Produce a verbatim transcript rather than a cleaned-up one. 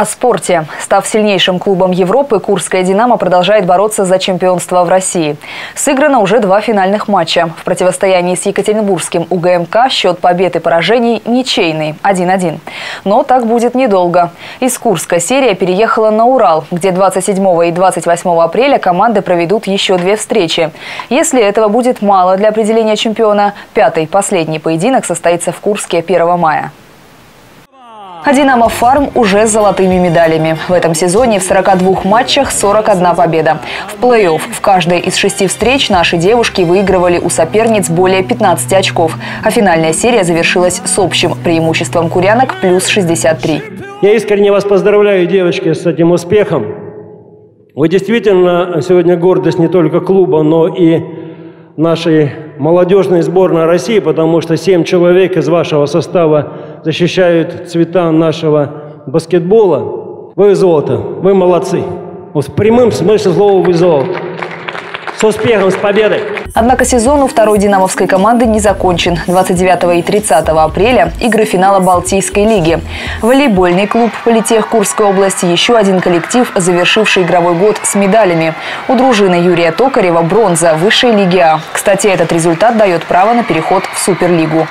О спорте. Став сильнейшим клубом Европы, Курская «Динамо» продолжает бороться за чемпионство в России. Сыграно уже два финальных матча. В противостоянии с Екатеринбургским УГМК счет побед и поражений ничейный – один-один. Но так будет недолго. Из Курска серия переехала на Урал, где двадцать седьмого и двадцать восьмого апреля команды проведут еще две встречи. Если этого будет мало для определения чемпиона, пятый, последний поединок состоится в Курске первого мая. А «Динамо Фарм» уже с золотыми медалями. В этом сезоне в сорока двух матчах сорок одна победа. В плей-офф в каждой из шести встреч наши девушки выигрывали у соперниц более пятнадцати очков. А финальная серия завершилась с общим преимуществом курянок плюс шестьдесят три. Я искренне вас поздравляю, девочки, с этим успехом. Вы действительно сегодня гордость не только клуба, но и нашей молодежной сборной России, потому что семь человек из вашего состава защищают цвета нашего баскетбола. Вы золото, вы молодцы. Вот в прямом смысле слова вы золото. С успехом, с победой! Однако сезон у второй динамовской команды не закончен. двадцать девятого и тридцатого апреля – игры финала Балтийской лиги. Волейбольный клуб «Политех Курской области» – еще один коллектив, завершивший игровой год с медалями. У дружины Юрия Токарева – бронза высшей лиги А. Кстати, этот результат дает право на переход в Суперлигу.